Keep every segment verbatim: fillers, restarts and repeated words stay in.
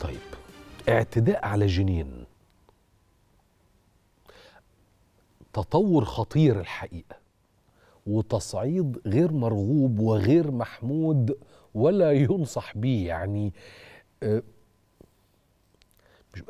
طيب اعتداء على جنين تطور خطير الحقيقة وتصعيد غير مرغوب وغير محمود ولا ينصح بيه. يعني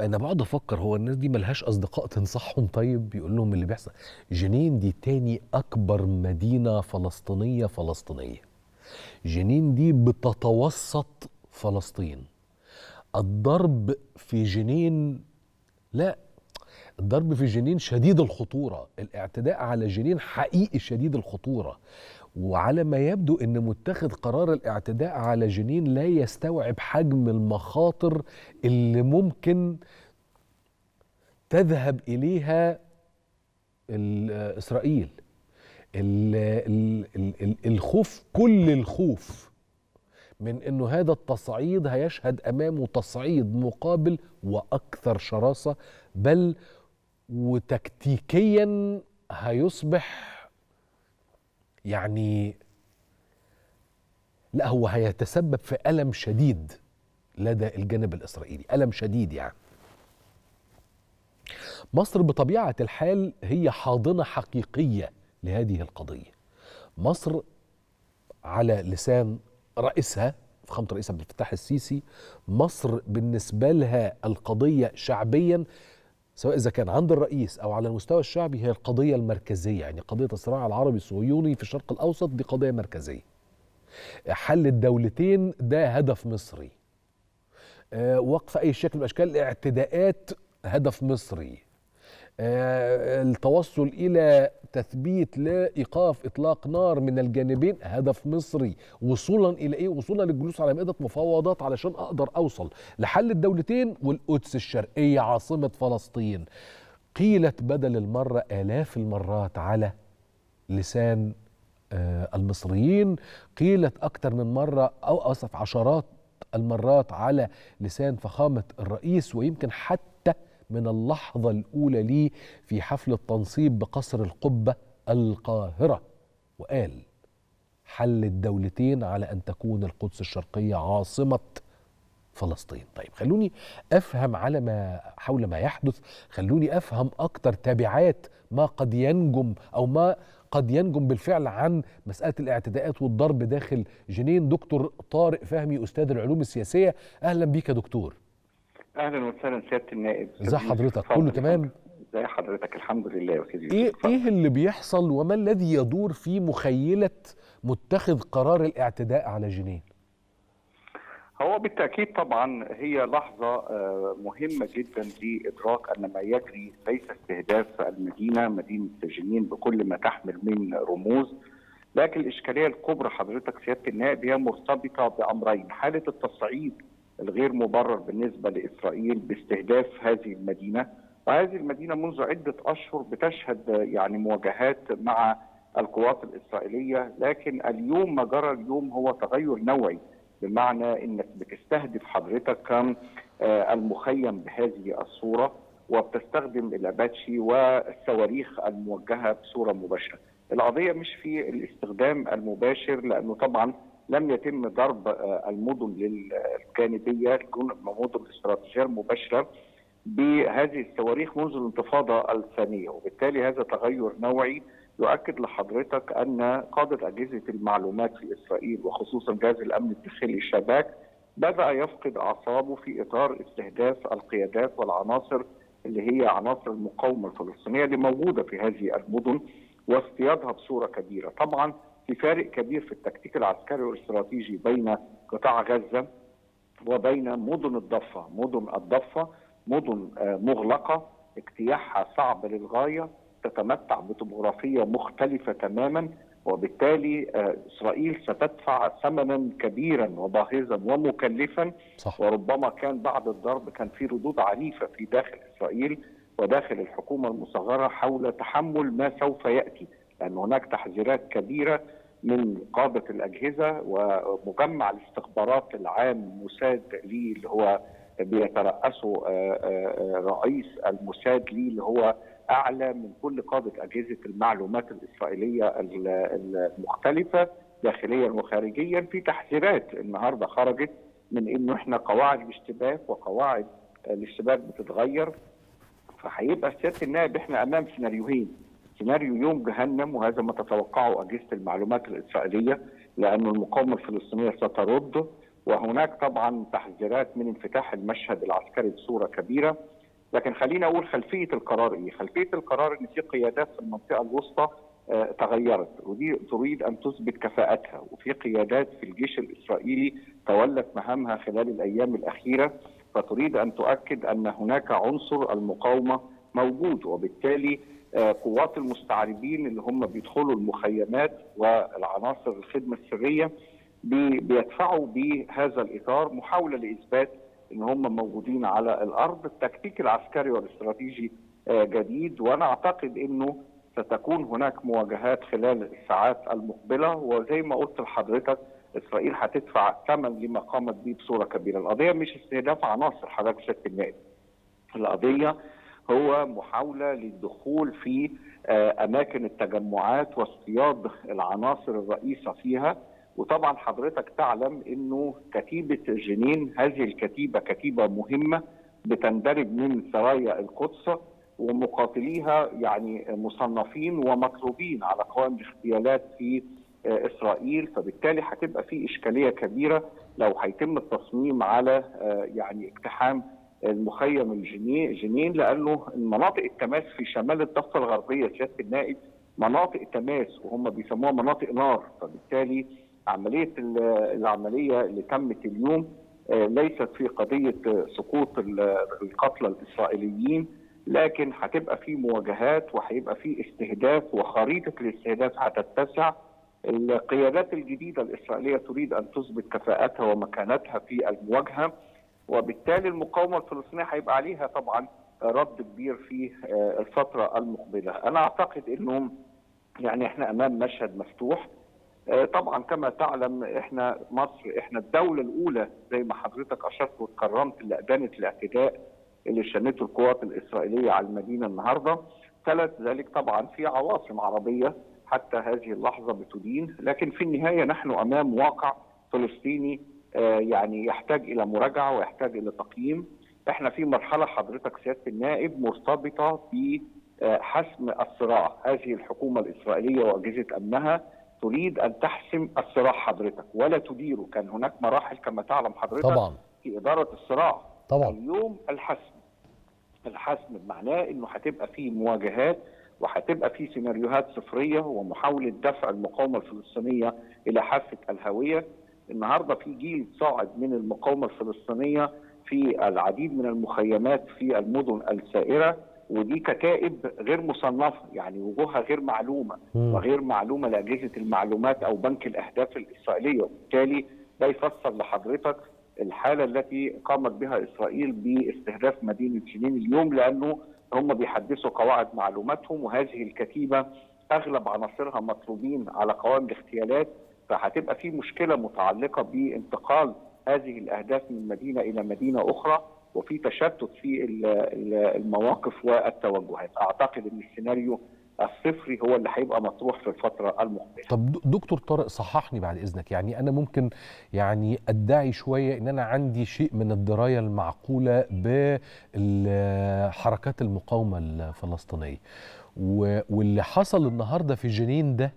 أنا بقعد أفكر، هو الناس دي ملهاش أصدقاء تنصحهم؟ طيب بيقول لهم اللي بيحصل. جنين دي تاني أكبر مدينة فلسطينية فلسطينية. جنين دي بتتوسط فلسطين. الضرب في جنين، لا الضرب في جنين شديد الخطورة، الاعتداء على جنين حقيقي شديد الخطورة، وعلى ما يبدو أن متخذ قرار الاعتداء على جنين لا يستوعب حجم المخاطر اللي ممكن تذهب إليها إسرائيل. ال ال ال ال الخوف، كل الخوف من أنه هذا التصعيد هيشهد أمامه تصعيد مقابل وأكثر شراسة، بل وتكتيكيا هيصبح يعني لا، هو هيتسبب في ألم شديد لدى الجانب الإسرائيلي، ألم شديد. يعني مصر بطبيعة الحال هي حاضنة حقيقية لهذه القضية. مصر على لسان رئيسها، فخامة رئيسها عبد الفتاح السيسي، مصر بالنسبة لها القضية شعبيا، سواء إذا كان عند الرئيس أو على المستوى الشعبي، هي القضية المركزية. يعني قضية الصراع العربي الصهيوني في الشرق الأوسط دي قضية مركزية. حل الدولتين ده هدف مصري. أه وقف أي شكل من أشكال الاعتداءات هدف مصري. أه التوصل إلى تثبيت لا إيقاف إطلاق نار من الجانبين هدف مصري. وصولا إلى إيه؟ وصولا للجلوس على مائدة مفاوضات علشان أقدر أوصل لحل الدولتين والقدس الشرقية عاصمة فلسطين. قيلت بدل المرة آلاف المرات على لسان المصريين، قيلت أكثر من مرة أو أصف عشرات المرات على لسان فخامة الرئيس، ويمكن حتى من اللحظة الأولى ليه في حفل التنصيب بقصر القبة القاهرة، وقال حل الدولتين على أن تكون القدس الشرقية عاصمة فلسطين. طيب خلوني أفهم على ما حول ما يحدث، خلوني أفهم أكتر تبعات ما قد ينجم أو ما قد ينجم بالفعل عن مسألة الاعتداءات والضرب داخل جنين. دكتور طارق فهمي، أستاذ العلوم السياسية، أهلا بيك يا دكتور. اهلا وسهلا سياده النائب. ازي حضرتك؟ كله تمام؟ ازي حضرتك؟ الحمد لله يا سيدي. ايه ايه اللي بيحصل وما الذي يدور في مخيله متخذ قرار الاعتداء على جنين؟ هو بالتاكيد طبعا هي لحظه مهمه جدا لادراك ان ما يجري ليس استهداف المدينه، مدينه جنين بكل ما تحمل من رموز، لكن الاشكاليه الكبرى حضرتك سياده النائب هي مرتبطه بامرين: حاله التصعيد الغير مبرر بالنسبة لإسرائيل باستهداف هذه المدينة، وهذه المدينة منذ عدة أشهر بتشهد يعني مواجهات مع القوات الإسرائيلية، لكن اليوم ما جرى اليوم هو تغير نوعي، بمعنى أنك بتستهدف حضرتك المخيم بهذه الصورة وبتستخدم الأباتشي والصواريخ الموجهة بصورة مباشرة. القضية مش في الاستخدام المباشر، لأنه طبعا لم يتم ضرب المدن الجانبيه، مدن الاستراتيجيه المباشره بهذه الصواريخ منذ الانتفاضه الثانيه، وبالتالي هذا تغير نوعي يؤكد لحضرتك ان قاده اجهزه المعلومات في اسرائيل وخصوصا جهاز الامن الداخلي الشباك بدا يفقد اعصابه في اطار استهداف القيادات والعناصر اللي هي عناصر المقاومه الفلسطينيه اللي موجوده في هذه المدن واصطيادها بصوره كبيره. طبعا في فارق كبير في التكتيك العسكري والاستراتيجي بين قطاع غزة وبين مدن الضفة. مدن الضفة مدن مغلقة، اجتياحها صعب للغاية، تتمتع بطبوغرافية مختلفة تماما، وبالتالي إسرائيل ستدفع ثمنا كبيرا وباهظا ومكلفا. صح. وربما كان بعد الضرب كان في ردود عنيفة في داخل إسرائيل وداخل الحكومة المصغرة حول تحمل ما سوف يأتي، لأن هناك تحذيرات كبيرة من قادة الأجهزة ومجمع الاستخبارات العام موساد ليه اللي هو بيترأسه رئيس الموساد ليه اللي هو أعلى من كل قادة أجهزة المعلومات الإسرائيلية المختلفة داخليا وخارجيا. في تحذيرات النهارده خرجت من انه احنا قواعد الاشتباك وقواعد الاشتباك بتتغير، فهيبقى سياده النائب احنا امام سيناريوهين، سيناريو يوم جهنم وهذا ما تتوقعه اجهزه المعلومات الاسرائيليه لانه المقاومه الفلسطينيه سترد، وهناك طبعا تحذيرات من انفتاح المشهد العسكري بصوره كبيره. لكن خلينا اقول خلفيه القرار ايه؟ خلفيه القرار ان في قيادات في المنطقه الوسطى تغيرت ودي تريد ان تثبت كفاءتها، وفي قيادات في الجيش الاسرائيلي تولت مهامها خلال الايام الاخيره فتريد ان تؤكد ان هناك عنصر المقاومه موجود، وبالتالي قوات المستعربين اللي هم بيدخلوا المخيمات والعناصر الخدمه السريه بيدفعوا بهذا الاطار محاوله لاثبات ان هم موجودين على الارض. التكتيك العسكري والاستراتيجي جديد، وانا اعتقد انه ستكون هناك مواجهات خلال الساعات المقبله، وزي ما قلت لحضرتك اسرائيل هتدفع ثمن لما قامت به بصوره كبيره. القضيه مش استهداف عناصر حضرتك سياده النائب، القضيه هو محاوله للدخول في اماكن التجمعات واصطياد العناصر الرئيسه فيها. وطبعا حضرتك تعلم انه كتيبه جنين، هذه الكتيبه كتيبه مهمه بتندرج من سرايا القدس ومقاتليها يعني مصنفين ومطلوبين على قوائم الاغتيالات في اسرائيل، فبالتالي هتبقى في اشكاليه كبيره لو هيتم التصميم على يعني اقتحام المخيم الجنين، لانه مناطق التماس في شمال الضفه الغربيه سياده النائب مناطق تماس وهم بيسموها مناطق نار، فبالتالي عمليه العمليه اللي تمت اليوم ليست في قضيه سقوط القتلى الاسرائيليين، لكن هتبقى في مواجهات وهيبقى في استهداف وخريطه الاستهداف هتتسع. القيادات الجديده الاسرائيليه تريد ان تثبت كفاءتها ومكانتها في المواجهه، وبالتالي المقاومه الفلسطينيه هيبقى عليها طبعا رد كبير في الفتره المقبله. انا اعتقد انهم يعني احنا امام مشهد مفتوح. طبعا كما تعلم احنا مصر احنا الدوله الاولى زي ما حضرتك اشرت واتكرمت اللي ادانت الاعتداء اللي شنته القوات الاسرائيليه على المدينه النهارده. ثلث ذلك طبعا في عواصم عربيه حتى هذه اللحظه بتدين، لكن في النهايه نحن امام واقع فلسطيني يعني يحتاج الى مراجعه ويحتاج الى تقييم. احنا في مرحله حضرتك سياده النائب مرتبطه بحسم الصراع، هذه الحكومه الاسرائيليه واجهزه امنها تريد ان تحسم الصراع حضرتك ولا تديره، كان هناك مراحل كما تعلم حضرتك طبعا في اداره الصراع. طبعا اليوم الحسم، الحسم بمعناه انه هتبقى في مواجهات وهتبقى في سيناريوهات صفريه ومحاوله دفع المقاومه الفلسطينيه الى حافه الهويه. النهارده في جيل صاعد من المقاومه الفلسطينيه في العديد من المخيمات في المدن السائره، ودي كتائب غير مصنفه يعني وجوهها غير معلومه م. وغير معلومه لاجهزه المعلومات او بنك الاهداف الاسرائيليه، وبالتالي ده يفسر لحضرتك الحاله التي قامت بها اسرائيل باستهداف مدينه جنين اليوم، لانه هم بيحدثوا قواعد معلوماتهم وهذه الكتيبه اغلب عناصرها مطلوبين على قوائم الاغتيالات، فهتبقى في مشكله متعلقه بانتقال هذه الاهداف من مدينه الى مدينه اخرى وفي تشتت في المواقف والتوجهات. اعتقد ان السيناريو الصفري هو اللي هيبقى مطروح في الفتره المقبله. طب دكتور طارق صححني بعد اذنك، يعني انا ممكن يعني ادعي شويه ان انا عندي شيء من الدرايه المعقوله بحركات المقاومه الفلسطينيه، واللي حصل النهارده في جنين ده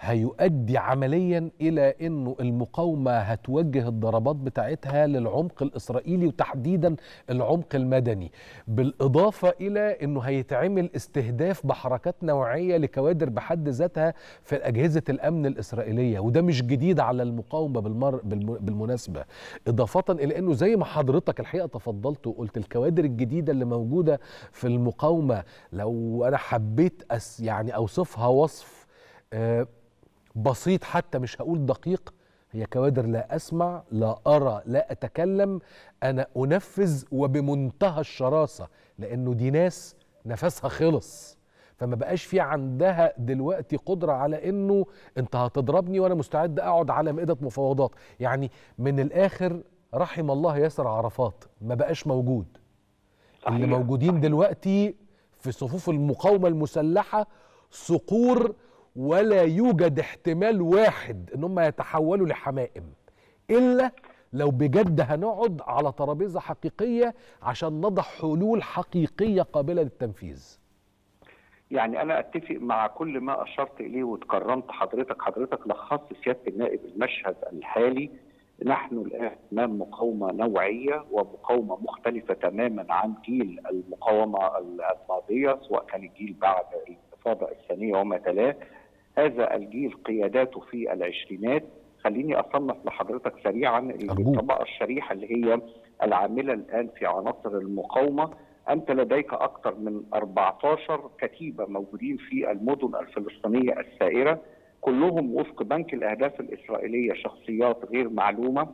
هيؤدي عمليا الى انه المقاومه هتوجه الضربات بتاعتها للعمق الاسرائيلي وتحديدا العمق المدني، بالاضافه الى انه هيتعمل استهداف بحركات نوعيه لكوادر بحد ذاتها في اجهزه الامن الاسرائيليه، وده مش جديد على المقاومه بالمر بالمناسبه، اضافه الى انه زي ما حضرتك الحقيقه تفضلت وقلت الكوادر الجديده اللي موجوده في المقاومه لو انا حبيت أس يعني اوصفها وصف بسيط حتى مش هقول دقيق، هي كوادر لا أسمع لا أرى لا أتكلم، أنا أنفذ وبمنتهى الشراسة، لأنه دي ناس نفسها خلص فما بقاش في عندها دلوقتي قدرة على أنه أنت هتضربني وأنا مستعد أقعد على مائدة مفاوضات. يعني من الآخر رحم الله ياسر عرفات ما بقاش موجود. صحيح. اللي موجودين دلوقتي في صفوف المقاومة المسلحة صقور، ولا يوجد احتمال واحد ان هم يتحولوا لحمائم الا لو بجد هنقعد على ترابيزة حقيقية عشان نضع حلول حقيقية قابلة للتنفيذ. يعني أنا أتفق مع كل ما أشرت إليه وتكرمت حضرتك، حضرتك لخصت سيادة النائب المشهد الحالي. نحن الآن أمام مقاومة نوعية ومقاومة مختلفة تماما عن جيل المقاومة الماضية، سواء كان الجيل بعد الانتفاضة الثانية وما تلاه. هذا الجيل قياداته في العشرينات. خليني أصنف لحضرتك سريعا الطبقة الشريحة اللي هي العاملة الآن في عناصر المقاومة. أنت لديك أكثر من أربعة عشر كتيبة موجودين في المدن الفلسطينية السائرة، كلهم وفق بنك الأهداف الإسرائيلية شخصيات غير معلومة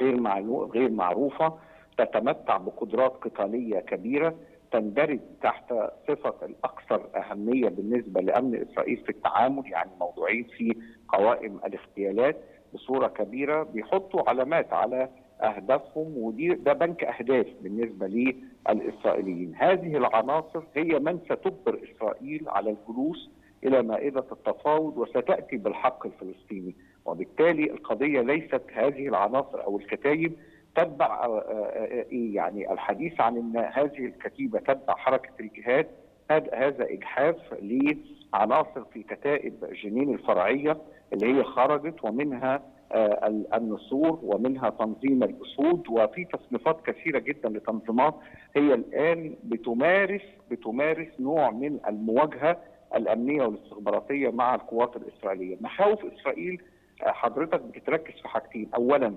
غير معلو... غير معروفة، تتمتع بقدرات قتالية كبيرة، تندرج تحت صفة الأكثر أهمية بالنسبة لأمن إسرائيل في التعامل، يعني موضوعين في قوائم الاغتيالات بصورة كبيرة، بيحطوا علامات على أهدافهم، ودي ده بنك أهداف بالنسبة للإسرائيليين. هذه العناصر هي من ستجبر إسرائيل على الجلوس إلى مائدة التفاوض وستأتي بالحق الفلسطيني، وبالتالي القضية ليست هذه العناصر أو الكتائب تتبع إيه، يعني الحديث عن أن هذه الكتيبة تتبع حركة الجهاد هذا إجحاف لعناصر في كتائب جنين الفرعية اللي هي خرجت، ومنها النسور ومنها تنظيم الأسود، وفي تصنيفات كثيرة جدا لتنظيمات هي الآن بتمارس بتمارس نوع من المواجهة الأمنية والاستخباراتية مع القوات الإسرائيلية. مخاوف إسرائيل حضرتك بتتركز في حاجتين: أولا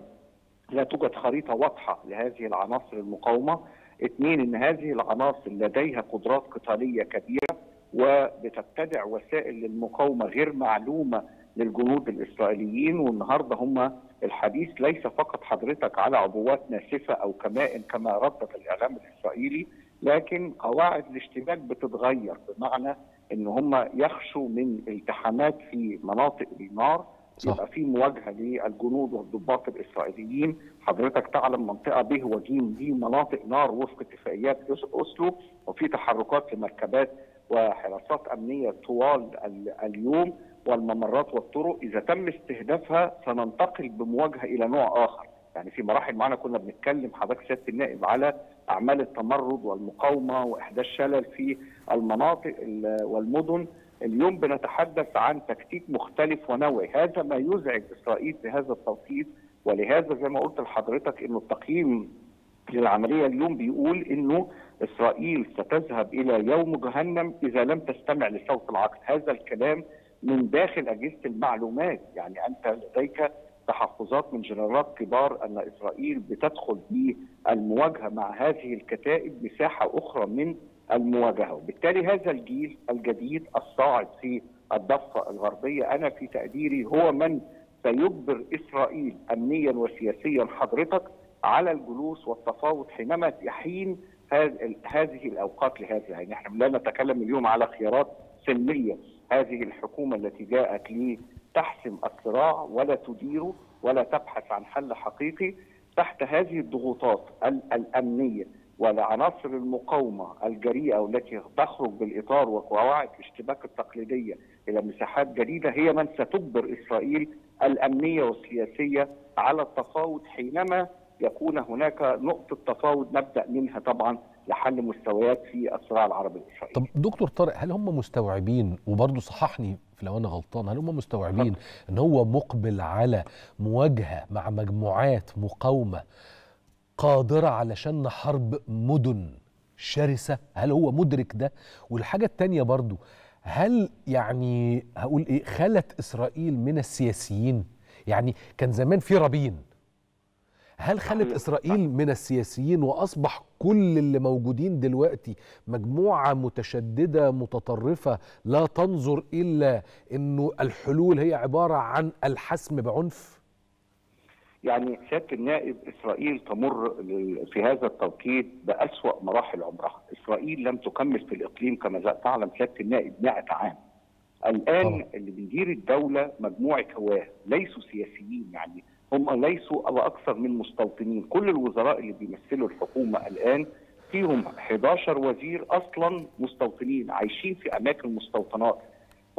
لا توجد خريطة واضحة لهذه العناصر المقاومة، اثنين أن هذه العناصر لديها قدرات قتالية كبيرة وبتبتدع وسائل للمقاومة غير معلومة للجنود الإسرائيليين. والنهاردة هم الحديث ليس فقط حضرتك على عبوات ناسفة أو كمائن كما ردت الإعلام الإسرائيلي، لكن قواعد الاشتباك بتتغير، بمعنى ان هم يخشوا من التحامات في مناطق النار، يبقى في مواجهه للجنود والضباط الاسرائيليين. حضرتك تعلم منطقه ب وج دي مناطق نار وفق اتفاقيات اوسلو، وفي تحركات لمركبات وحراسات امنيه طوال اليوم، والممرات والطرق اذا تم استهدافها سننتقل بمواجهه الى نوع اخر. يعني في مراحل معنا كنا بنتكلم حضرتك سياده النائب على اعمال التمرد والمقاومه واحداث شلل في المناطق والمدن، اليوم بنتحدث عن تكتيك مختلف ونوعي. هذا ما يزعج اسرائيل بهذا التوقيت، ولهذا زي ما قلت لحضرتك انه التقييم للعمليه اليوم بيقول انه اسرائيل ستذهب الى يوم جهنم اذا لم تستمع لصوت العقل. هذا الكلام من داخل اجهزه المعلومات، يعني انت لديك تحفظات من جنرالات كبار أن إسرائيل بتدخل بالمواجهة مع هذه الكتائب مساحة أخرى من المواجهة. وبالتالي هذا الجيل الجديد الصاعد في الضفة الغربية أنا في تقديري هو من سيجبر إسرائيل أمنيا وسياسيا حضرتك على الجلوس والتفاوض حينما يحين هذه الأوقات لهذا. يعني نحن لا نتكلم اليوم على خيارات سلمية، هذه الحكومة التي جاءت لي تحسم الصراع ولا تديره ولا تبحث عن حل حقيقي تحت هذه الضغوطات الأمنية، ولعناصر المقاومة الجريئة والتي تخرج بالإطار وقواعد الاشتباك التقليدية إلى مساحات جديدة هي من ستجبر إسرائيل الأمنية والسياسية على التفاوض حينما يكون هناك نقطة تفاوض نبدأ منها طبعا لحل مستويات في الصراع العربي الإسرائيلي. طب دكتور طارق، هل هم مستوعبين، وبرضه صححني لو أنا غلطان، هل هم مستوعبين أن هو مقبل على مواجهة مع مجموعات مقاومة قادرة على شن حرب مدن شرسة؟ هل هو مدرك ده؟ والحاجة التانية برضه، هل يعني هقول إيه، خلت إسرائيل من السياسيين؟ يعني كان زمان في رابين، هل خلت إسرائيل من السياسيين وأصبح كل اللي موجودين دلوقتي مجموعة متشددة متطرفة لا تنظر إلا أنه الحلول هي عبارة عن الحسم بعنف؟ يعني سيادة النائب، إسرائيل تمر في هذا التوقيت بأسوأ مراحل عمرها. إسرائيل لم تكمل في الإقليم كما تعلم سيادة النائب مائة عام. الآن طبعا اللي بيدير الدولة مجموعة هواه ليسوا سياسيين، يعني هم ليسوا أو أكثر من مستوطنين. كل الوزراء اللي بيمثلوا الحكومة الآن فيهم أحد عشر وزير أصلا مستوطنين عايشين في أماكن مستوطنات.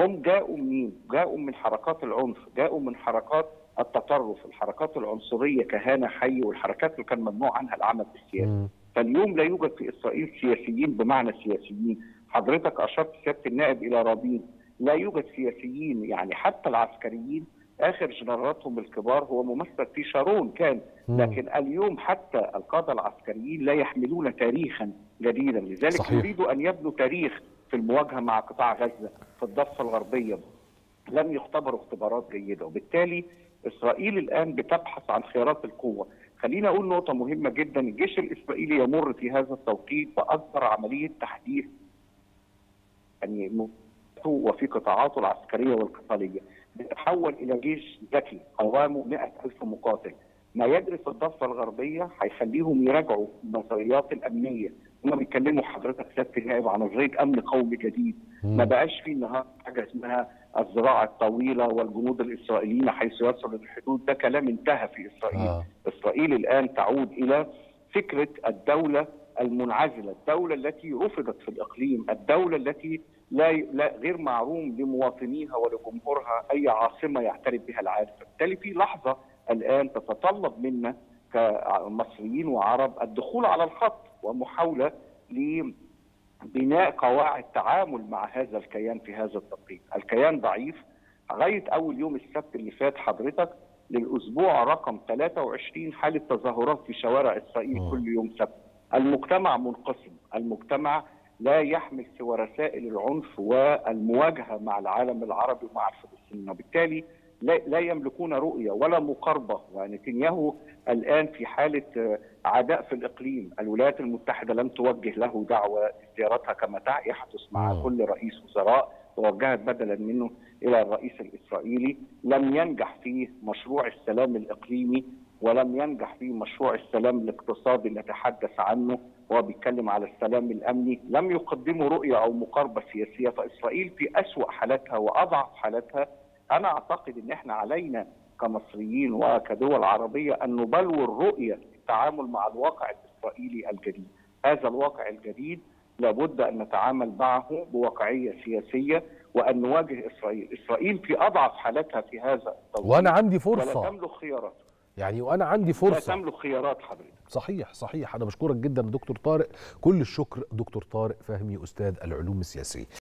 هم جاءوا منين؟ جاءوا من حركات العنف، جاءوا من حركات التطرف، الحركات العنصريه كهانه حي، والحركات اللي كان ممنوع عنها العمل السياسي. فاليوم لا يوجد في اسرائيل سياسيين بمعنى سياسيين، حضرتك اشرت سياده النائب الى رابين، لا يوجد سياسيين، يعني حتى العسكريين اخر جنرالاتهم الكبار هو ممثل في شارون كان، لكن اليوم حتى القاده العسكريين لا يحملون تاريخا جديدا، لذلك يريدوا ان يبنوا تاريخ في المواجهه مع قطاع غزه في الضفه الغربيه. لم يختبروا اختبارات جيده، وبالتالي اسرائيل الان بتبحث عن خيارات القوه. خلينا اقول نقطه مهمه جدا، الجيش الاسرائيلي يمر في هذا التوقيت باكبر عمليه تحديث يعني وفي قطاعاته العسكريه والقتاليه، بيتحول الى جيش ذكي قوامه مئة ألف مقاتل. ما يجري في الضفه الغربيه هيخليهم يراجعوا النظريات الامنيه، هما بيتكلموا حضرتك سياده النائب عن نظريه امن قومي جديد، ما بقاش في النهارده حاجه اسمها الزراعه الطويله والجنود الاسرائيليين حيث يصل للحدود، ده كلام انتهى في اسرائيل. آه. اسرائيل الان تعود الى فكره الدوله المنعزله، الدوله التي رفضت في الاقليم، الدوله التي لا, لا غير معروم لمواطنيها ولجمهورها اي عاصمه يعترف بها العالم، فبالتالي في لحظه الان تتطلب منا كمصريين وعرب الدخول على الخط ومحاوله لبناء قواعد تعامل مع هذا الكيان في هذا التوقيت، الكيان ضعيف. لغايه اول يوم السبت اللي فات حضرتك للاسبوع رقم ثلاثة وعشرين حاله تظاهرات في شوارع اسرائيل أوه. كل يوم سبت. المجتمع منقسم، المجتمع لا يحمل سوى رسائل العنف والمواجهه مع العالم العربي ومع الفلسطينيين، وبالتالي لا يملكون رؤيه ولا مقاربه، ونتنياهو الان في حاله عداء في الاقليم، الولايات المتحده لم توجه له دعوه زيارتها كما يحدث مع كل رئيس وزراء، توجهت بدلا منه الى الرئيس الاسرائيلي، لم ينجح في مشروع السلام الاقليمي ولم ينجح في مشروع السلام الاقتصادي اللي تحدث عنه، وهو بيتكلم على السلام الامني، لم يقدموا رؤيه او مقاربه سياسيه، فاسرائيل في اسوأ حالاتها واضعف حالاتها. انا اعتقد ان احنا علينا كمصريين وكدول عربيه ان نبلور الرؤيه للتعامل مع الواقع الاسرائيلي الجديد، هذا الواقع الجديد لابد ان نتعامل معه بواقعيه سياسيه وان نواجه اسرائيل، اسرائيل في اضعف حالاتها في هذا التوقيت وانا عندي فرصه ولا تملك خيارات، يعني وانا عندي فرصه لا تملك خيارات حضرتك. صحيح صحيح، انا بشكرك جدا دكتور طارق، كل الشكر دكتور طارق فهمي استاذ العلوم السياسيه.